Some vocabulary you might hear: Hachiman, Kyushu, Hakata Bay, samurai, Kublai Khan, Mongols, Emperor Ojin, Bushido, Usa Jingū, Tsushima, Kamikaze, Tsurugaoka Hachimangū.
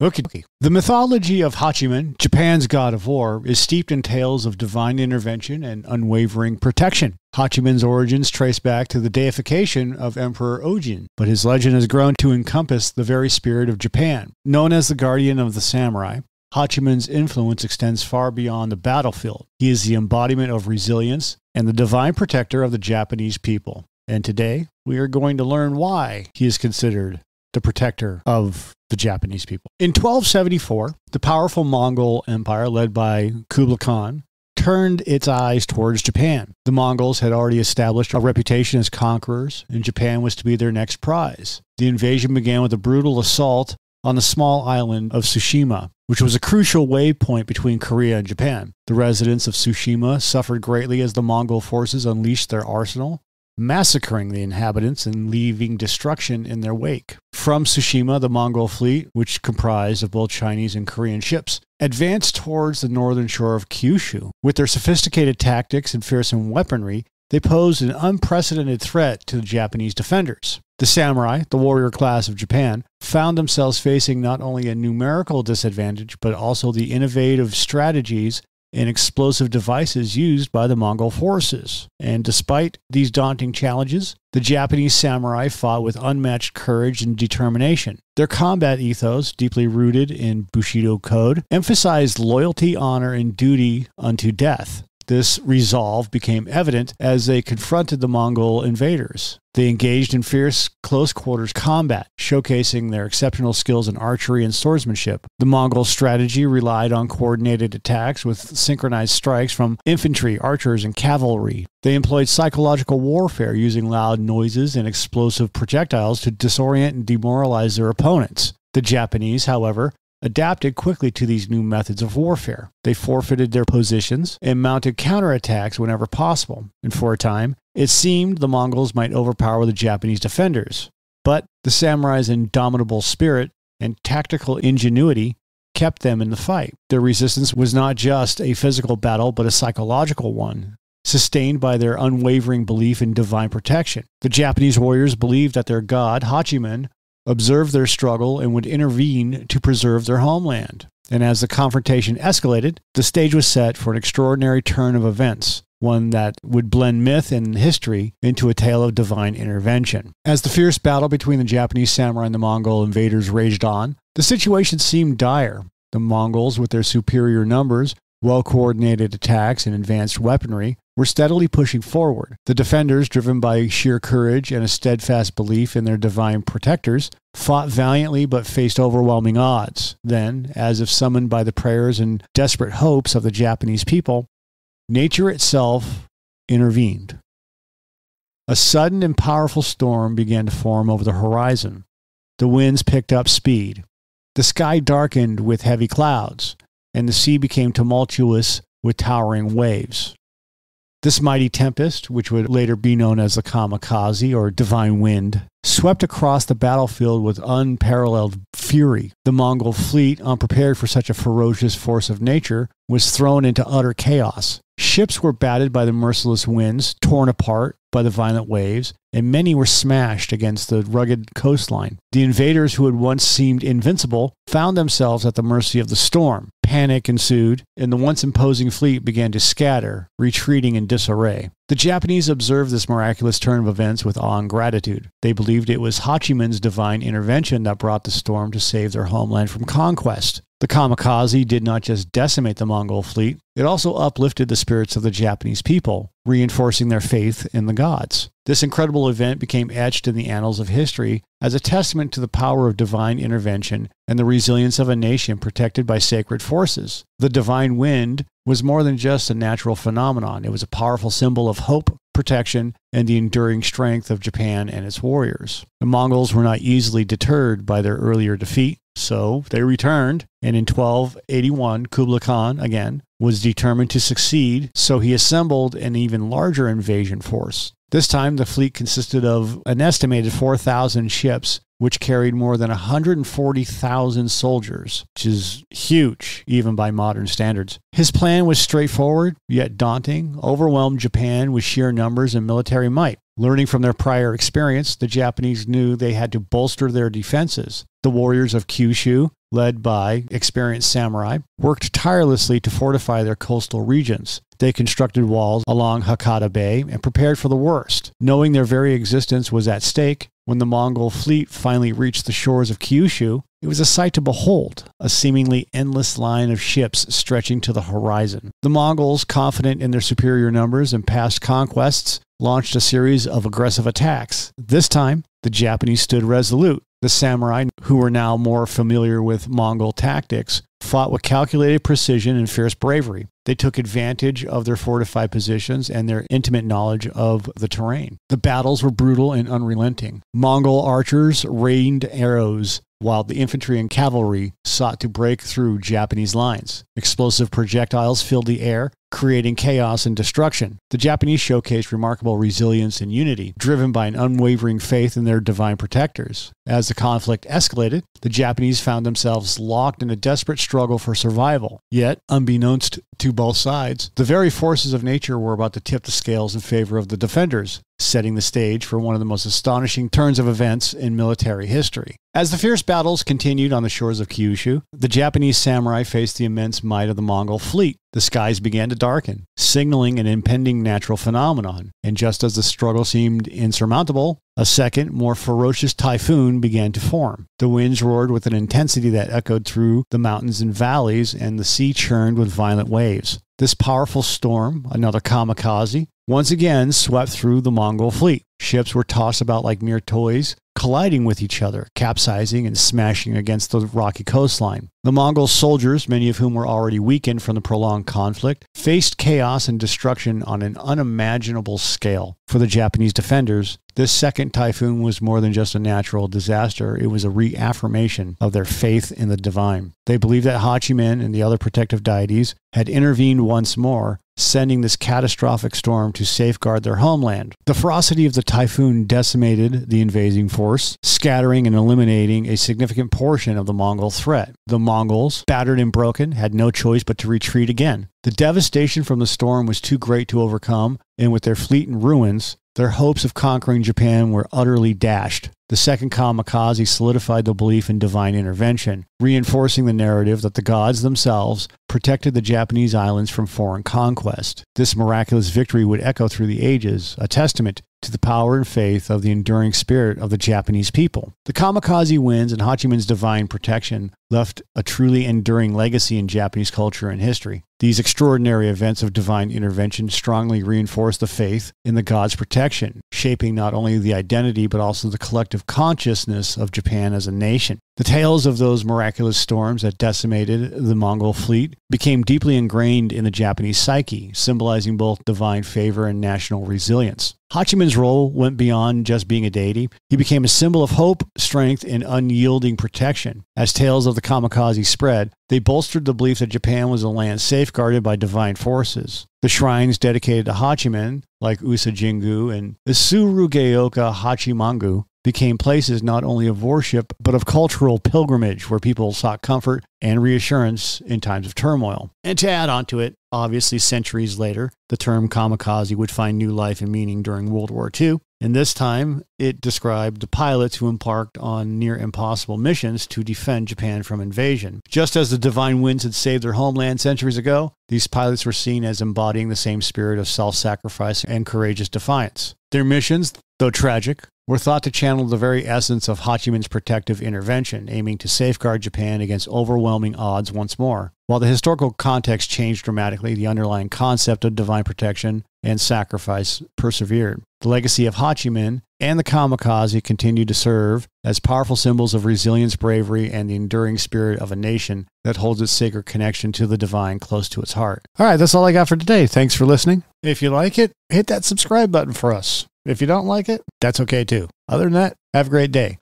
Okay. The mythology of Hachiman, Japan's god of war, is steeped in tales of divine intervention and unwavering protection. Hachiman's origins trace back to the deification of Emperor Ojin, but his legend has grown to encompass the very spirit of Japan. Known as the guardian of the samurai, Hachiman's influence extends far beyond the battlefield. He is the embodiment of resilience and the divine protector of the Japanese people. And today, we are going to learn why he is considered the protector of the Japanese people. In 1274, the powerful Mongol Empire, led by Kublai Khan, turned its eyes towards Japan. The Mongols had already established a reputation as conquerors, and Japan was to be their next prize. The invasion began with a brutal assault on the small island of Tsushima, which was a crucial waypoint between Korea and Japan. The residents of Tsushima suffered greatly as the Mongol forces unleashed their arsenal, massacring the inhabitants and leaving destruction in their wake. From Tsushima, the Mongol fleet, which comprised of both Chinese and Korean ships, advanced towards the northern shore of Kyushu. With their sophisticated tactics and fearsome weaponry, they posed an unprecedented threat to the Japanese defenders. The samurai, the warrior class of Japan, found themselves facing not only a numerical disadvantage, but also the innovative strategies and explosive devices used by the Mongol forces. And despite these daunting challenges, the Japanese samurai fought with unmatched courage and determination. Their combat ethos, deeply rooted in Bushido code, emphasized loyalty, honor, and duty unto death. This resolve became evident as they confronted the Mongol invaders. They engaged in fierce close-quarters combat, showcasing their exceptional skills in archery and swordsmanship. The Mongol strategy relied on coordinated attacks with synchronized strikes from infantry, archers, and cavalry. They employed psychological warfare, using loud noises and explosive projectiles to disorient and demoralize their opponents. The Japanese, however, adapted quickly to these new methods of warfare. They forfeited their positions and mounted counterattacks whenever possible, and for a time, it seemed the Mongols might overpower the Japanese defenders. But the samurai's indomitable spirit and tactical ingenuity kept them in the fight. Their resistance was not just a physical battle, but a psychological one, sustained by their unwavering belief in divine protection. The Japanese warriors believed that their god, Hachiman, observed their struggle and would intervene to preserve their homeland. And as the confrontation escalated, the stage was set for an extraordinary turn of events, one that would blend myth and history into a tale of divine intervention. As the fierce battle between the Japanese samurai and the Mongol invaders raged on, the situation seemed dire. The Mongols, with their superior numbers, well-coordinated attacks, and advanced weaponry, were steadily pushing forward. The defenders, driven by sheer courage and a steadfast belief in their divine protectors, fought valiantly but faced overwhelming odds. Then, as if summoned by the prayers and desperate hopes of the Japanese people, nature itself intervened. A sudden and powerful storm began to form over the horizon. The winds picked up speed. The sky darkened with heavy clouds, and the sea became tumultuous with towering waves. This mighty tempest, which would later be known as the Kamikaze or Divine Wind, swept across the battlefield with unparalleled fury. The Mongol fleet, unprepared for such a ferocious force of nature, was thrown into utter chaos. Ships were battered by the merciless winds, torn apart by the violent waves, and many were smashed against the rugged coastline. The invaders, who had once seemed invincible, found themselves at the mercy of the storm. Panic ensued, and the once imposing fleet began to scatter, retreating in disarray. The Japanese observed this miraculous turn of events with awe and gratitude. They believed it was Hachiman's divine intervention that brought the storm to save their homeland from conquest. The Kamikaze did not just decimate the Mongol fleet, it also uplifted the spirits of the Japanese people, reinforcing their faith in the gods. This incredible event became etched in the annals of history as a testament to the power of divine intervention and the resilience of a nation protected by sacred forces. The divine wind was more than just a natural phenomenon. It was a powerful symbol of hope, protection, and the enduring strength of Japan and its warriors. The Mongols were not easily deterred by their earlier defeat, so they returned, and in 1281, Kublai Khan, again, was determined to succeed, so he assembled an even larger invasion force. This time, the fleet consisted of an estimated 4,000 ships, which carried more than 140,000 soldiers, which is huge, even by modern standards. His plan was straightforward, yet daunting: overwhelm Japan with sheer numbers and military might. Learning from their prior experience, the Japanese knew they had to bolster their defenses. The warriors of Kyushu, led by experienced samurai, worked tirelessly to fortify their coastal regions. They constructed walls along Hakata Bay and prepared for the worst, knowing their very existence was at stake. When the Mongol fleet finally reached the shores of Kyushu, it was a sight to behold, a seemingly endless line of ships stretching to the horizon. The Mongols, confident in their superior numbers and past conquests, launched a series of aggressive attacks. This time, the Japanese stood resolute. The samurai, who were now more familiar with Mongol tactics, fought with calculated precision and fierce bravery. They took advantage of their fortified positions and their intimate knowledge of the terrain. The battles were brutal and unrelenting. Mongol archers rained arrows, while the infantry and cavalry sought to break through Japanese lines. Explosive projectiles filled the air, creating chaos and destruction. The Japanese showcased remarkable resilience and unity, driven by an unwavering faith in their divine protectors. As the conflict escalated, the Japanese found themselves locked in a desperate struggle for survival. Yet, unbeknownst to both sides, the very forces of nature were about to tip the scales in favor of the defenders, setting the stage for one of the most astonishing turns of events in military history. As the fierce battles continued on the shores of Kyushu, the Japanese samurai faced the immense might of the Mongol fleet. The skies began to darken, signaling an impending natural phenomenon. And just as the struggle seemed insurmountable, a second, more ferocious typhoon began to form. The winds roared with an intensity that echoed through the mountains and valleys, and the sea churned with violent waves. This powerful storm, another kamikaze, once again swept through the Mongol fleet. Ships were tossed about like mere toys, colliding with each other, capsizing and smashing against the rocky coastline. The Mongol soldiers, many of whom were already weakened from the prolonged conflict, faced chaos and destruction on an unimaginable scale. For the Japanese defenders, this second typhoon was more than just a natural disaster. It was a reaffirmation of their faith in the divine. They believed that Hachiman and the other protective deities had intervened once more, sending this catastrophic storm to safeguard their homeland. The ferocity of the typhoon decimated the invading force, scattering and eliminating a significant portion of the Mongol threat. The Mongols, battered and broken, had no choice but to retreat again. The devastation from the storm was too great to overcome, and with their fleet in ruins, their hopes of conquering Japan were utterly dashed. The second kamikaze solidified the belief in divine intervention, reinforcing the narrative that the gods themselves protected the Japanese islands from foreign conquest. This miraculous victory would echo through the ages, a testament to the power and faith of the enduring spirit of the Japanese people. The kamikaze winds and Hachiman's divine protection left a truly enduring legacy in Japanese culture and history. These extraordinary events of divine intervention strongly reinforce the faith in the god's protection, shaping not only the identity but also the collective consciousness of Japan as a nation. The tales of those miraculous storms that decimated the Mongol fleet became deeply ingrained in the Japanese psyche, symbolizing both divine favor and national resilience. Hachiman's role went beyond just being a deity. He became a symbol of hope, strength, and unyielding protection. As tales of the kamikaze spread, they bolstered the belief that Japan was a land safeguarded by divine forces. The shrines dedicated to Hachiman, like Usa Jingū and the Tsurugaoka Hachimangū, became places not only of worship, but of cultural pilgrimage where people sought comfort and reassurance in times of turmoil. And to add on to it, obviously centuries later, the term kamikaze would find new life and meaning during World War II. And this time, it described the pilots who embarked on near-impossible missions to defend Japan from invasion. Just as the divine winds had saved their homeland centuries ago, these pilots were seen as embodying the same spirit of self-sacrifice and courageous defiance. Their missions, though tragic, were thought to channel the very essence of Hachiman's protective intervention, aiming to safeguard Japan against overwhelming odds once more. While the historical context changed dramatically, the underlying concept of divine protection and sacrifice persevered. The legacy of Hachiman and the kamikaze continued to serve as powerful symbols of resilience, bravery, and the enduring spirit of a nation that holds its sacred connection to the divine close to its heart. All right, that's all I got for today. Thanks for listening. If you like it, hit that subscribe button for us. If you don't like it, that's okay too. Other than that, have a great day.